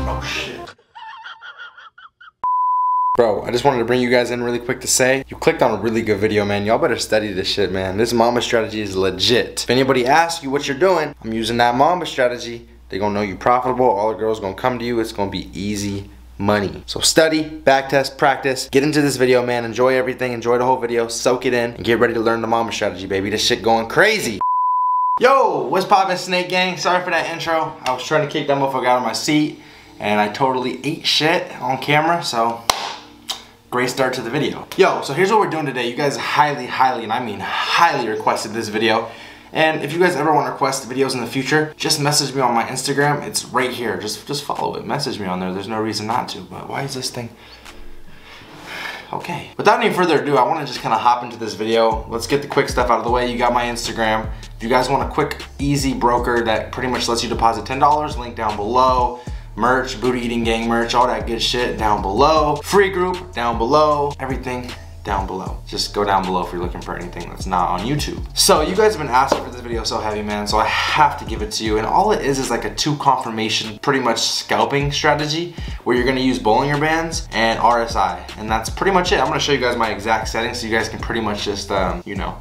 Oh shit. Bro, I just wanted to bring you guys in really quick to say, you clicked on a really good video, man. Y'all better study this shit, man. This Mamba strategy is legit. If anybody asks you what you're doing, I'm using that Mamba strategy. They're gonna know you're profitable. All the girls gonna come to you. It's gonna be easy money. So study, backtest, practice. Get into this video, man. Enjoy everything. Enjoy the whole video. Soak it in and get ready to learn the Mamba strategy, baby. This shit going crazy. Yo, what's poppin', Snake Gang? Sorry for that intro. I was trying to kick that motherfucker out of my seat and I totally ate shit on camera, so great start to the video. Yo, so here's what we're doing today. You guys highly, and I mean highly requested this video. And if you guys ever want to request videos in the future, just message me on my Instagram. It's right here. Just follow it. Message me on there. There's no reason not to. But why is this thing? Okay. Without any further ado, I want to just kind of hop into this video. Let's get the quick stuff out of the way. You got my Instagram. If you guys want a quick, easy broker that pretty much lets you deposit $10, link down below. Merch, Booty Eating Gang merch, all that good shit down below. Free group down below. Everything down below. Just go down below if you're looking for anything that's not on YouTube. So you guys have been asking for this video so heavy, man, so I have to give it to you. And all it is like a two confirmation, pretty much scalping strategy where you're gonna use Bollinger Bands and RSI. And that's pretty much it. I'm gonna show you guys my exact settings so you guys can pretty much just, you know,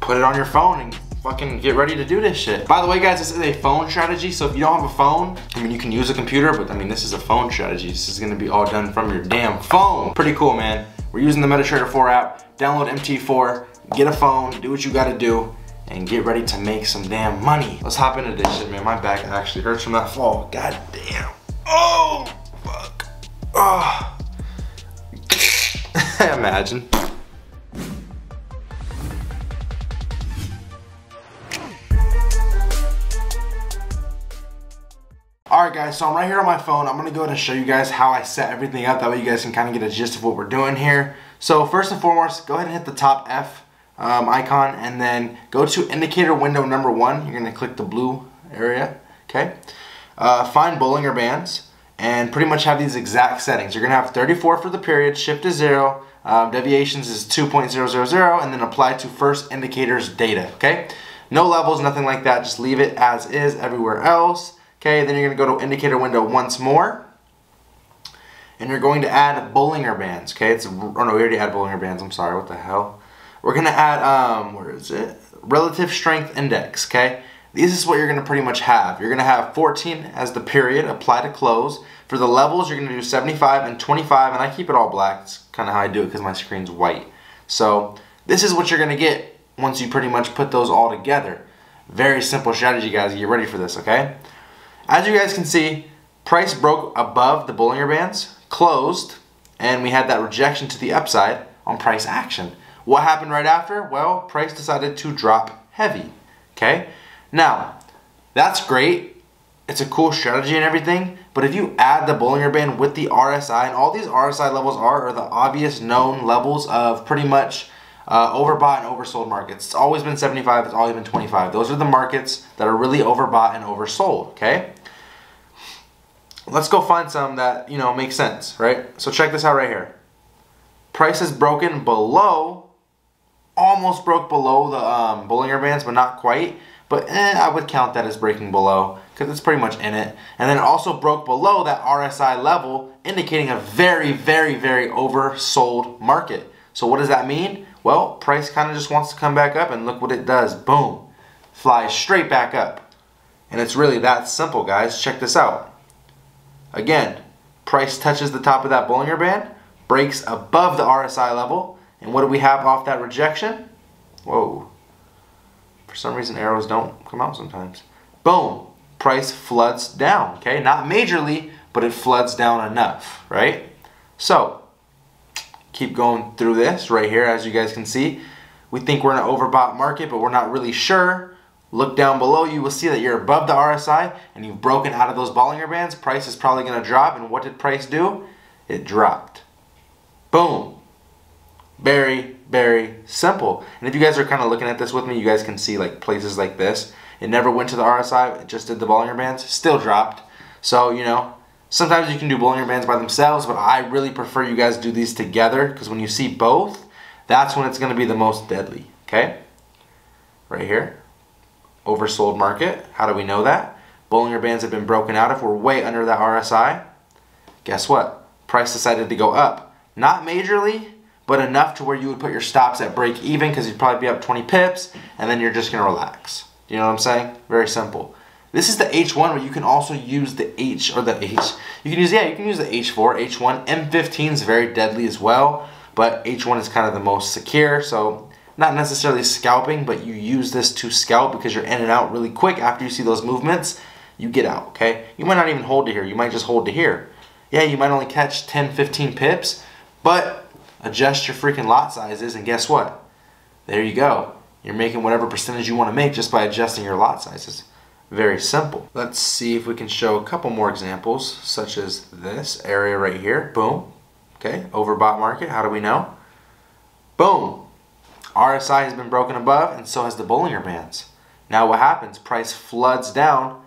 put it on your phone and fucking get ready to do this shit. By the way, guys, this is a phone strategy, so if you don't have a phone, I mean, you can use a computer, but I mean, this is a phone strategy. This is gonna be all done from your damn phone. Pretty cool, man. We're using the MetaTrader 4 app. Download MT4, get a phone, do what you gotta do, and get ready to make some damn money. Let's hop into this shit, man. My back actually hurts from that fall. God damn. Oh, fuck. Oh. Imagine. Alright guys, so I'm right here on my phone. I'm gonna go ahead and show you guys how I set everything up. That way you guys can kind of get a gist of what we're doing here. So first and foremost, go ahead and hit the top F icon and then go to indicator window number 1. You're gonna click the blue area, okay? Find Bollinger Bands and pretty much have these exact settings. You're gonna have 34 for the period, shift to 0, deviations is 2.000, and then apply to first indicator's data, okay? No levels, nothing like that. Just leave it as is everywhere else. Okay, then you're gonna go to indicator window once more, and you're going to add Bollinger Bands. Okay, it's, oh no, we already had Bollinger Bands. I'm sorry, what the hell? We're gonna add where is it? Relative Strength Index. Okay, this is what you're gonna pretty much have. You're gonna have 14 as the period, apply to close. For the levels, you're gonna do 75 and 25, and I keep it all black. It's kind of how I do it because my screen's white. So this is what you're gonna get once you pretty much put those all together. Very simple strategy, guys. Get ready for this, okay? As you guys can see, price broke above the Bollinger Bands, closed, and we had that rejection to the upside on price action. What happened right after? Well, price decided to drop heavy, okay? Now, that's great. It's a cool strategy and everything, but if you add the Bollinger Band with the RSI, and all these RSI levels are the obvious known levels of pretty much overbought and oversold markets. It's always been 75, it's always been 25. Those are the markets that are really overbought and oversold, okay? Let's go find some that, you know, make sense, right? So check this out right here. Price is broken below, almost broke below the Bollinger Bands, but not quite. But I would count that as breaking below because it's pretty much in it. And then it also broke below that RSI level, indicating a very oversold market. So what does that mean? Well, price kind of just wants to come back up, and look what it does. Boom. Flies straight back up. And it's really that simple, guys. Check this out. Again, price touches the top of that Bollinger Band, breaks above the RSI level, and what do we have off that rejection? Whoa. For some reason, arrows don't come out sometimes. Boom. Price floods down, okay? Not majorly, but it floods down enough, right? So keep going through this right here. As you guys can see, we think we're in an overbought market, but we're not really sure. Look down below, you will see that you're above the RSI and you've broken out of those Bollinger Bands. Price is probably gonna drop, and what did price do? It dropped. Boom. Very simple. And if you guys are kind of looking at this with me, you guys can see like places like this. It never went to the RSI, it just did the Bollinger Bands, still dropped. So, you know, sometimes you can do Bollinger Bands by themselves, but I really prefer you guys do these together because when you see both, that's when it's going to be the most deadly, okay? Right here, oversold market. How do we know that? Bollinger Bands have been broken out. If we're way under that RSI, guess what? Price decided to go up. Not majorly, but enough to where you would put your stops at break even because you'd probably be up 20 pips and then you're just going to relax. You know what I'm saying? Very simple. This is the H1 where you can also use the H4, H1. M15 is very deadly as well, but H1 is kind of the most secure. So not necessarily scalping, but you use this to scalp because you're in and out really quick. After you see those movements, you get out, okay? You might not even hold to here. You might just hold to here. Yeah, you might only catch 10, 15 pips, but adjust your freaking lot sizes and guess what? There you go. You're making whatever percentage you want to make just by adjusting your lot sizes. Very simple. Let's see if we can show a couple more examples, such as this area right here. Boom. Okay, overbought market. How do we know? Boom. RSI has been broken above and so has the Bollinger Bands. Now what happens? Price floods down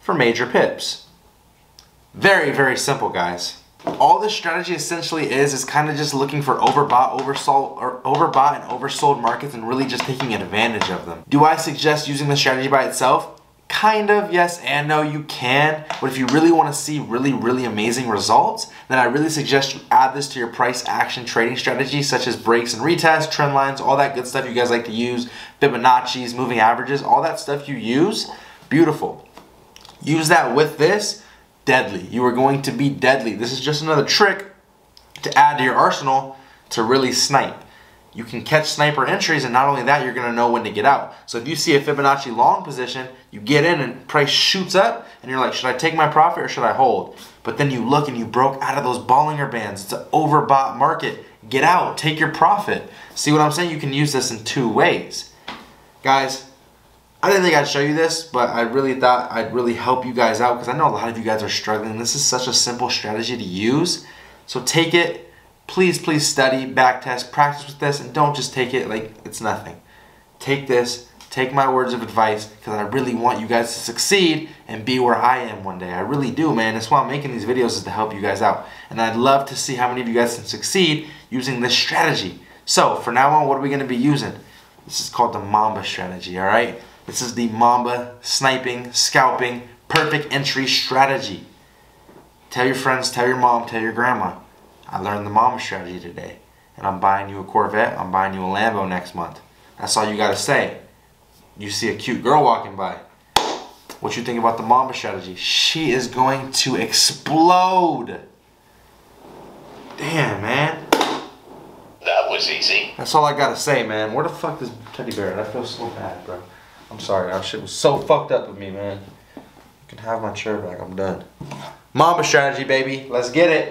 for major pips. Very, very simple, guys. All this strategy essentially is kind of just looking for overbought and oversold markets and really just taking advantage of them. Do I suggest using the strategy by itself? Kind of, yes and no, you can. But if you really want to see really, really amazing results, then I really suggest you add this to your price action trading strategy, such as breaks and retests, trend lines, all that good stuff you guys like to use, Fibonacci's, moving averages, all that stuff you use. Beautiful. Use that with this. Deadly. You are going to be deadly. This is just another trick to add to your arsenal to really snipe. You can catch sniper entries, and not only that, you're going to know when to get out. So if you see a Fibonacci long position, you get in and price shoots up and you're like, should I take my profit or should I hold? But then you look and you broke out of those Bollinger Bands. It's an overbought market. Get out. Take your profit. See what I'm saying? You can use this in two ways. Guys, I didn't think I'd show you this, but I really thought I'd really help you guys out because I know a lot of you guys are struggling. This is such a simple strategy to use. So take it. Please, please study, back test, practice with this, and don't just take it like it's nothing. Take this. Take my words of advice because I really want you guys to succeed and be where I am one day. I really do, man. That's why I'm making these videos, is to help you guys out. And I'd love to see how many of you guys can succeed using this strategy. So for now on, what are we going to be using? This is called the Mamba Strategy, all right? This is the Mamba sniping, scalping, perfect entry strategy. Tell your friends, tell your mom, tell your grandma. I learned the Mamba Strategy today. And I'm buying you a Corvette, I'm buying you a Lambo next month. That's all you gotta say. You see a cute girl walking by. What you think about the Mamba Strategy? She is going to explode. Damn, man. That was easy. That's all I gotta say, man. Where the fuck is Teddy Bear? I feel so bad, bro. I'm sorry, that shit was so fucked up with me, man. You can have my chair back, I'm done. Mamba Strategy, baby. Let's get it.